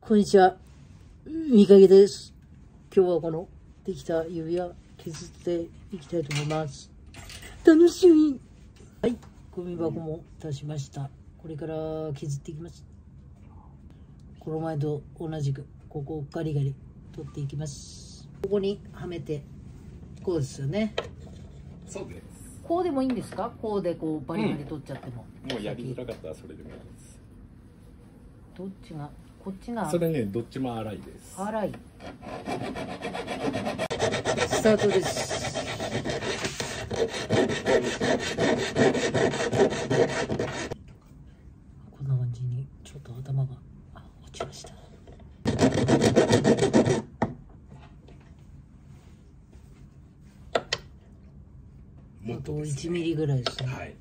こんにちは、みかげです。今日はこのできた指輪削っていきたいと思います。楽しみ。はい、ゴミ箱も出しました。これから削っていきます。この前と同じくここをガリガリ取っていきます。ここにはめてこうですよね。そうです。こうでもいいんですか？こうでこうバリバリ取っちゃっても、もうやりづらかったらそれでもいいです。どっちがこっちがそれね、どっちも粗いです。粗い。スタートです。こんな感じにちょっと頭が落ちました。もっとですね、あと1ミリぐらいですね。はい、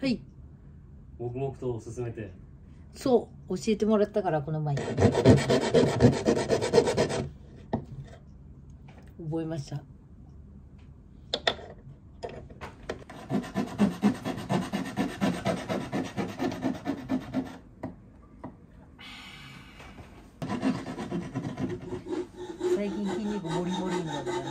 はい。黙々と進めて。そう、教えてもらったからこの前。覚えました。最近筋肉モリモリになったね。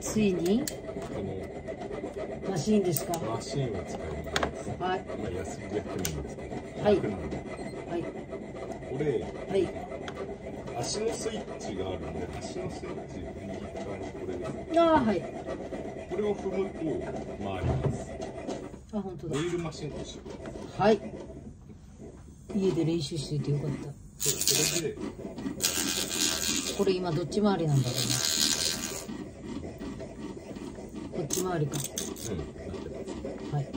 ついにマシーンですか？マシーンを使います。はい。安い100円です。はい。はい。これ、はい、足のスイッチがあるんで、足のスイッチ右側にこれですね。ああ、はい。これを踏むと回ります。あ、本当だ。オイルマシーンと一緒です。はい。家で練習していてよかった。そう、それで。これ今どっち回りなんだろうな。こっち回りか。うん。はい。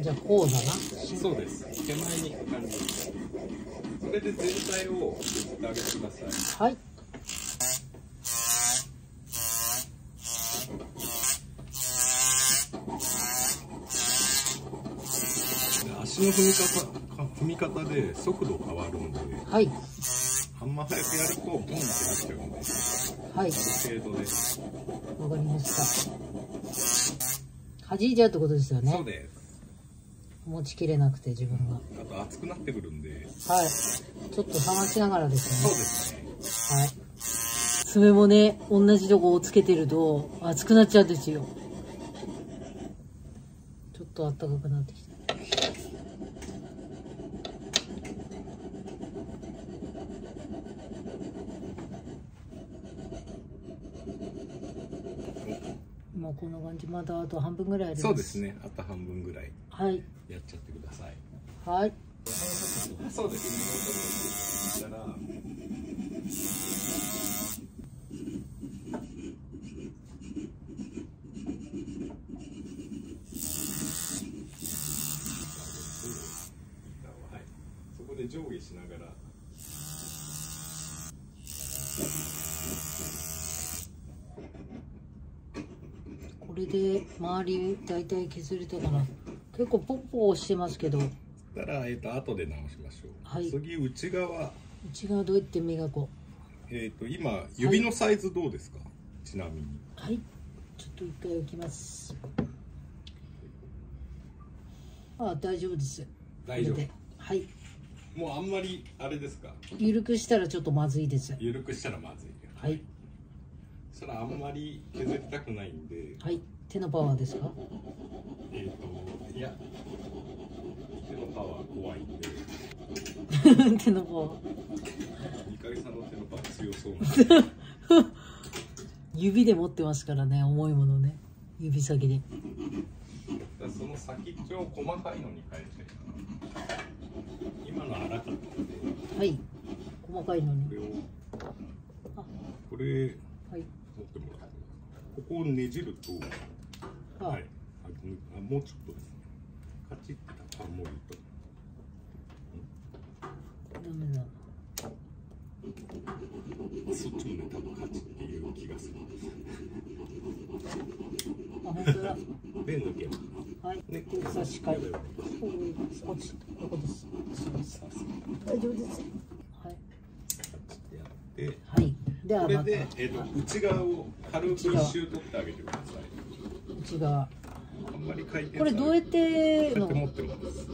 じゃあこうだな。そうです。手前に行く感じ。それで全体を削ってあげてください。はい。足の踏み方で速度変わるので。はい。あんま早くやるとボンってなっちゃうんです。はい。程度です。わかりました。弾いちゃうってことですよね。そうです。持ちきれなくて自分が。あと熱くなってくるんで。はい。ちょっと冷ましながらですね。そうですね。はい。爪もね、同じとこをつけてると熱くなっちゃうんですよ。ちょっとあったかくなってきた。もうこんな感じ。まだあと半分ぐらいあります。そうですね。あと半分ぐらい。はい。やっちゃってください。はい。そうですね。そこで上下しながら。これで周りだいたい削れたかな。結構ポッポしてますけど。だから後で直しましょう。はい。次内側。内側どうやって磨こう。今指のサイズどうですか？はい、ちなみに。はい。ちょっと一回置きます。あ、大丈夫です。大丈夫。はい。もうあんまりあれですか？緩くしたらちょっとまずいです。緩くしたらまずい。はい。そしたらあんまり削りたくないんで。はい。手のパワーですか？いや、手のパワー怖いんで手のパワー、みかげさんの手のパワー強そうなんで指で持ってますからね、重いものね、指先で。その先っちょを細かいのに変えて、今の粗かったので。はい、細かいのに。これはい、持ってもらって、ここをねじると、はい、もうちょっとですね、カチッと守ると。ダメだ。そっちもね、多分カチッっていう気がする。あ、本当だ。ペンの毛。はい。で、こう差し替え落ちここです。大丈夫です。はい。やってはい。ではこれで内側を軽く一周取ってあげてください。内側。あんまり回転。これどうやって持ってるんです。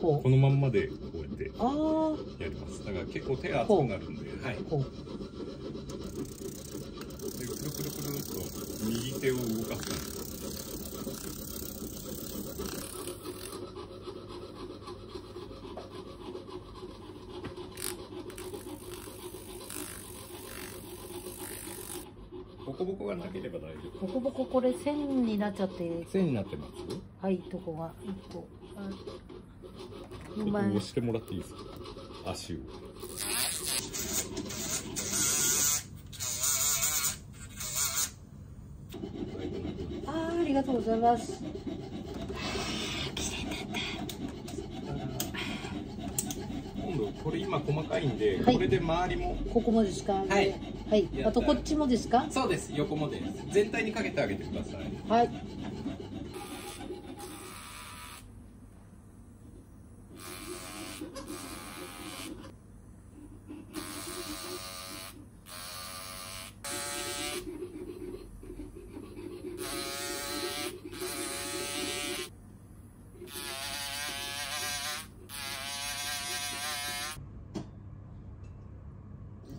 このまんまでこうやってやります。だから結構手が熱くなるんで。はい。でくるくるくると右手を動かす。ボコボコがなければ大丈夫。ボコボコこれ線になっちゃって。線になってます。はい、とこが一個。ちょっと押してもらっていいですか。足を。ありがとうございます。綺麗だった。今度これ今細かいんで、はい、これで周りも。ここまでしか。はい。はい、あとこっちもですか？そうです、横もです。全体にかけてあげてください。はい。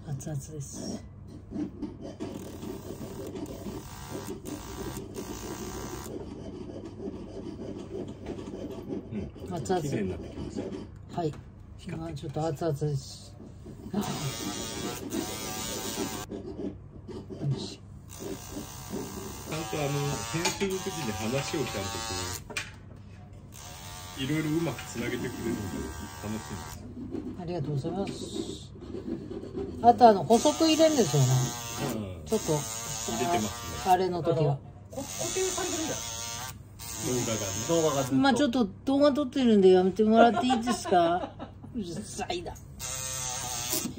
熱々です。熱々。はい。今ちょっと熱々です。ちゃんと編集の時に話をちゃんといろいろうまくつなげてくれるので楽しいです。ありがとうございます。あと補足入れるんですよね。うん、ちょっと入れてます、ね、あれの時は。固定されてるんだ。動画がずっと。まあちょっと動画撮ってるんでやめてもらっていいですか？うるさいな。うっせ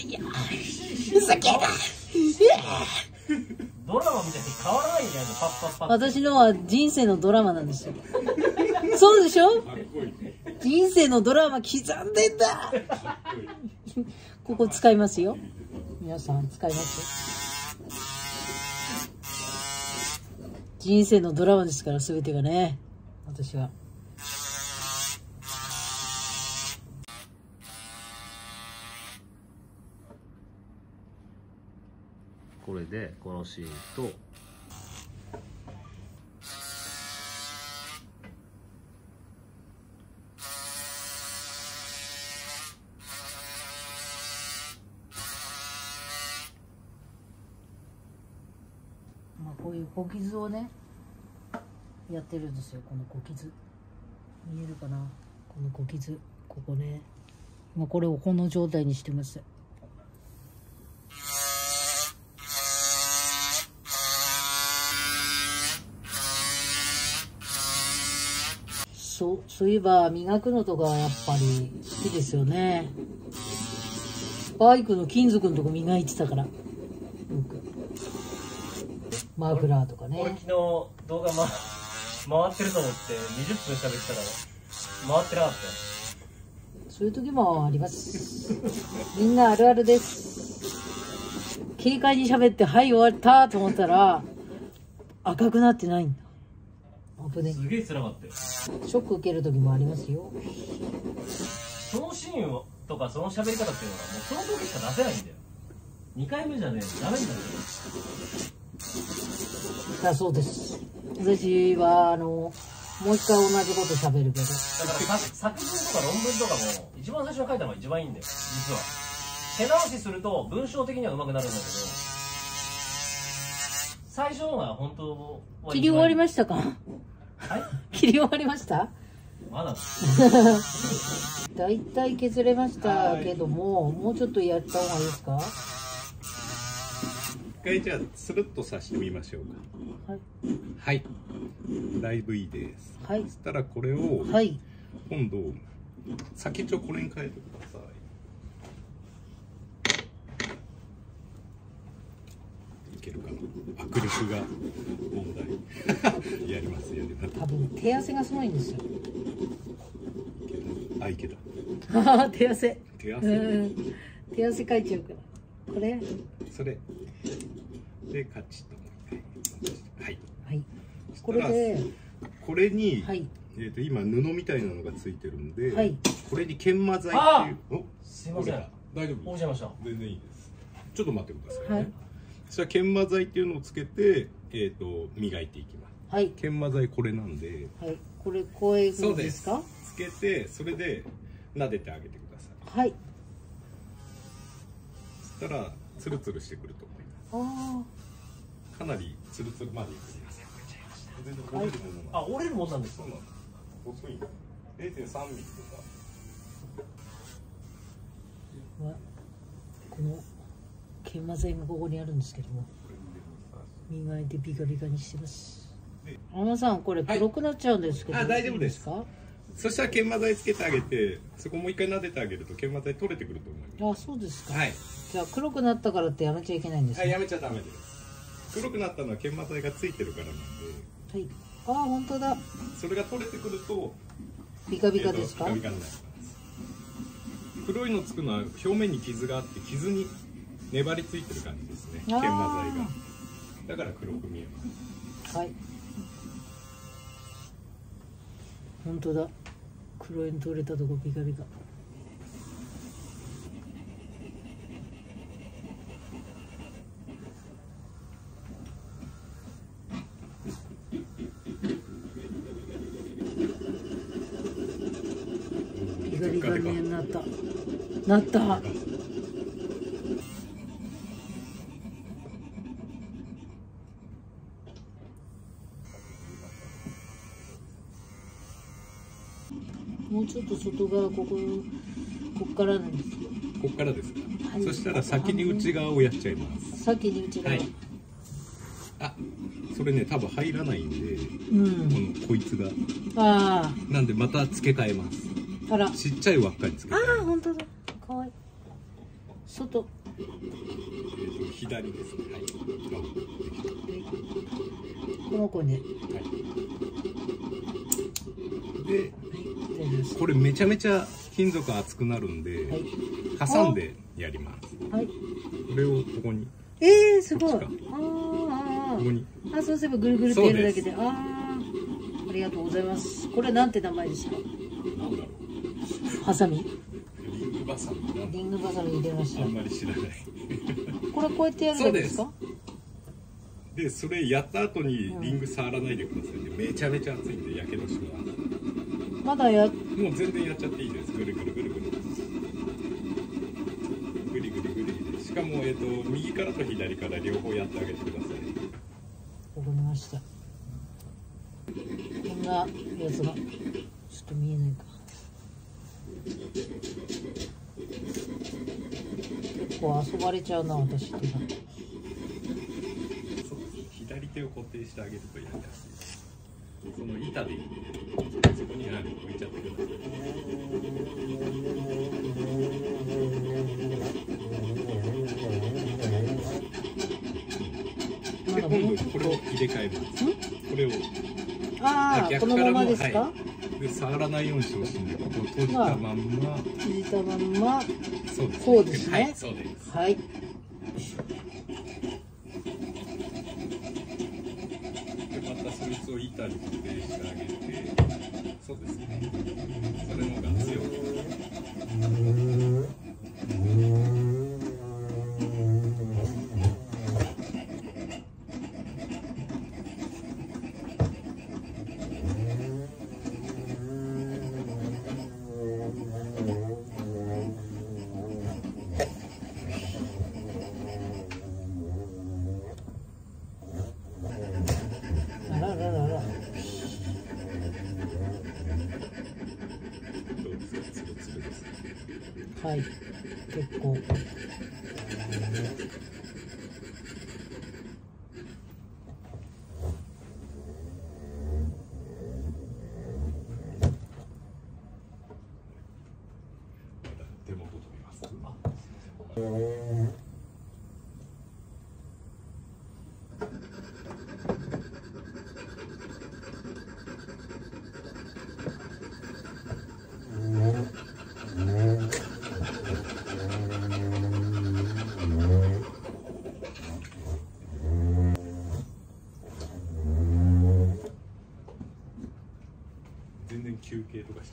いや。うさけだ。ドラマみたいに変わらないじゃん。パッパッパッ。私のは人生のドラマなんですよ。そうでしょ？人生のドラマ刻んでんだ。ここ使いますよ。皆さん使いますよ。人生のドラマですから、すべてがね。私は。これで、このシーンと。こういう小傷をねやってるんですよ。この小傷見えるかな。この小傷、ここね、今これをこの状態にしてます。そういえば磨くのとかやっぱり好きですよね。バイクの金属のとこ磨いてたから。マフラーとかね。俺昨日動画、回ってると思って20分喋ってたら回ってなかった。そういう時もあります。みんなあるあるです。軽快に喋ってはい終わったと思ったら赤くなってないんだ。危ね。すげえ辛かったよ。ショック受ける時もありますよ。そのシーンとかその喋り方っていうのはもうその時しか出せないんだよ。2回目じゃねえダメなんだよ。だそうです。私はもう一回同じこと喋るけど。だから作文とか論文とかも一番最初に書いたのが一番いいんだよ。実は手直しすると文章的には上手くなるんだけど、最初のが本当は。切り終わりましたか？はい。切り終わりました？まだ。だいたい削れましたけども、もうちょっとやった方がいいですか？一回じゃあスルッと刺してみましょうか。はい、はい、だいぶいいです。はい、そしたらこれを、はい、今度先っちょこれに変えてください。いけるかな。握力が問題。やります、やります。多分手汗がすごいんですよ。あ、いけた。手汗。手汗。手汗かいちゃうから。これ。それ。で、カチッともう一回。はい。はい。これで。これに。はい。今布みたいなのがついてるんで、はい、これに研磨剤っていう。すいません。大丈夫。落ちました。全然いいです。ちょっと待ってくださいね。はい、それは研磨剤っていうのをつけて、磨いていきます。はい。研磨剤これなんで。はい。これこういう風ですか？つけて、それで撫でてあげてください。はい。そしたらツルツルしてくると思います。ああ。かなりツルツルまでいくんです。あ、折れるもんなんですか？細い 0.3 ミリとか。この研磨剤がここにあるんですけども、磨いてビカビカにしてます。安間さん、これ黒くなっちゃうんですけど、はい、あ、大丈夫ですか？そしたら研磨剤つけてあげて、そこもう一回撫でてあげると研磨剤取れてくると思います。あ、そうですか、はい、じゃあ黒くなったからってやめちゃいけないんですか？はい、やめちゃダメです。黒くなったのは研磨剤がついてるからなんで。はい、あ、本当だ。それが取れてくるとビカビカですか？ビカビカになります。黒いのつくのは表面に傷があって、傷に粘りついてる感じですね、研磨剤が。だから黒く見えます。はい。本当だ。黒いの取れたとこビカビカ。なった。もうちょっと外側、こっからなんですよ。こっからですか。はい、そしたら先に内側をやっちゃいます。先に内側。はい、あ、それね、多分入らないんで、うん、このこいつが。ああ。なんでまた付け替えます。あら。ちっちゃい輪っかに付け替えます。ああ、本当だ。外、左ですね。はい。この子ね。はい。で、これめちゃめちゃ金属厚くなるんで、はい、挟んでやります。はい。これをここに。すごい。ああ。ここに。あ、そうすればぐるぐるってやるだけで、ああ。ありがとうございます。これなんて名前ですか？なんだろう。ハサミ。リングバサミ入れました。あんまり知らないこれこうやってやるんですか？で、それやった後にリング触らないでくださいね。めちゃめちゃ熱いんでやけどします。まだや、もう全然やっちゃっていいです。ぐるぐるぐるぐるぐりぐりぐり。しかも右からと左から両方やってあげてください。わかりました。こんなやつがちょっと見えないか。結構遊ばれちゃうな、私って。左手を固定してあげるとやりやすい。その板でいい。そこに置いちゃってください。で、今度これを入れ替えます。これを。ああ、このままですか？で、触らないようにしてほしいんで、ここを閉じたまんま。閉じたまんま。そうですね。こうですね。はい。そうです。はい。で、またそいつを板に固定してあげて。そうですね。それのが強く。はい、結構。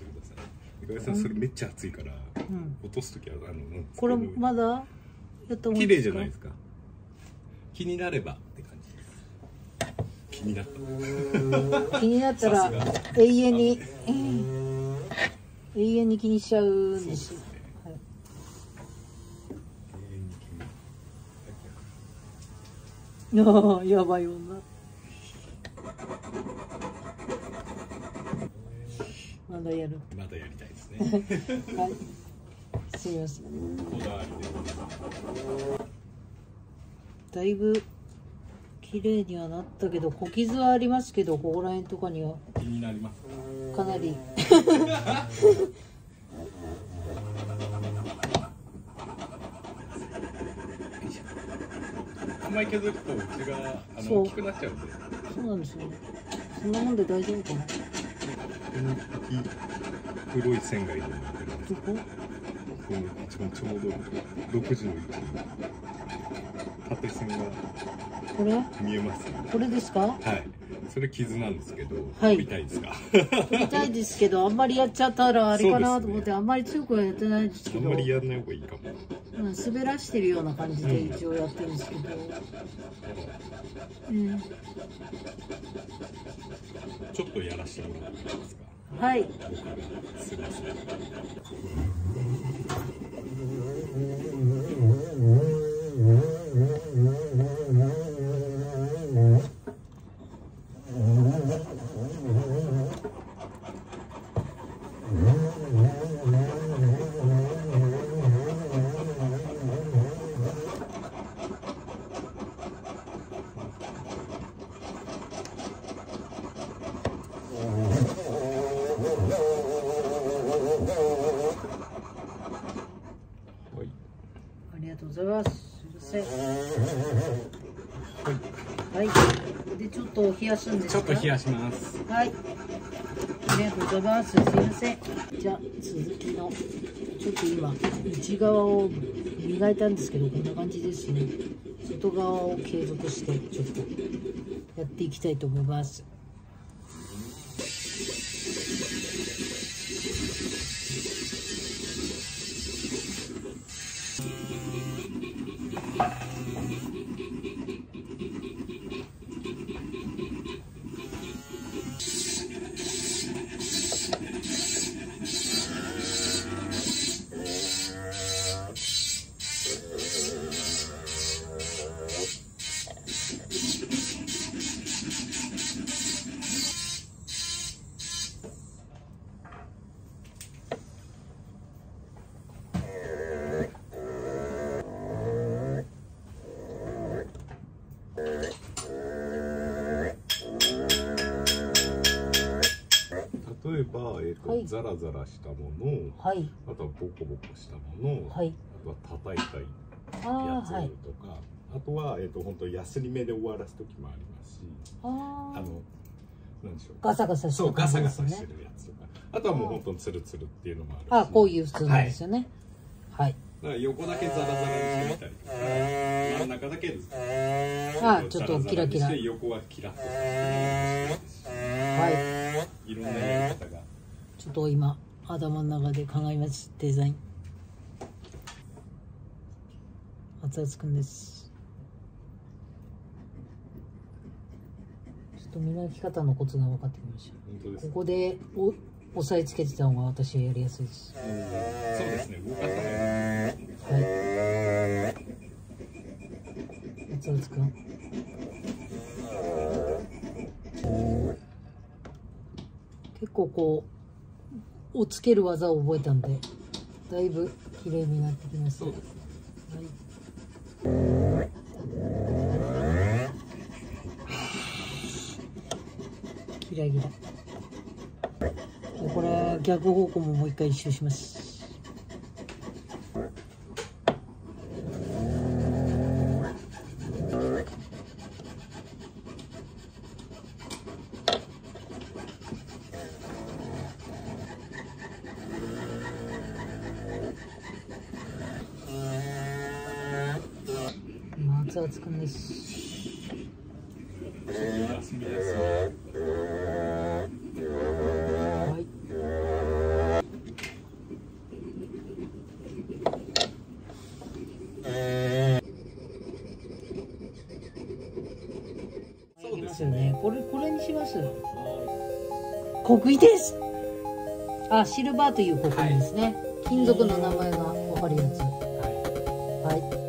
てください。岩井さんそれめっちゃ熱いから、うん、落とすときはこれまだやったもん綺麗じゃないですか。気になればって感じです。気になった。気になったら永遠に永遠に気にしちゃうんです。やばい女。まだやる。まだやりたいですね。はい。すみません。だいぶ綺麗にはなったけど、小傷はありますけど、ここら辺とかには気になります。かなり。あんまり削るとうちが大きくなっちゃうんで。そうなんですよ。そんなもんで大丈夫かな。黒い線がいるんだけど。どこ？この一番ちょうど60の位置に縦線が見えます、ね。これですか？はい。それ傷なんですけど、はい、痛いですか？痛いですけど、あんまりやっちゃったらあれかなと思って、ね、あんまり強くはやってないですけど。あんまりやんない方がいいかも。うん、滑らしてるような感じで一応やってるんですけど。うん。うん、ちょっとやらしてもらっていいですか？はい。すみません。ありがとうございます。すいません。はい。はい。で、ちょっと冷やすんですか？ちょっと冷やします。はい。ありがとうございます。すいません。じゃあ、続きの。ちょっと今、内側を磨いたんですけど、こんな感じですね。外側を継続して、ちょっとやっていきたいと思います。例えば、はい、ザラザラしたもの、はい、あとはボコボコしたもの、はい、あとは叩いたやつとか、はい、あとは本当やすり目で終わらす時もありますし、なんでしょう、ガサガサしてる、そうガサガサしてるやつとか、あとはもう本当にツルツルっていうのもあるし、あ、こういう普通なんですよね。はい。はい、だから横だけザラザラにしてみたりとか、真ん中だけずつ、ちょっとキラキラして横はキラッとして、はい。いろんなやり方が。ちょっと今頭の中で考えますデザイン。熱々くんです。ちょっと磨き方のコツが分かってきました。ここで押さえつけてた方が私はやりやすいです。そうですね。動かさない。はい。熱々くん。結構こうをつける技を覚えたんで、だいぶ綺麗になってきました。はい。キラキラ。これ逆方向ももう一回一周します。熱々くんです。はい。これにします。国旗です。あ、シルバーという国旗ですね。はい、金属の名前がわかるやつ。はい。はい。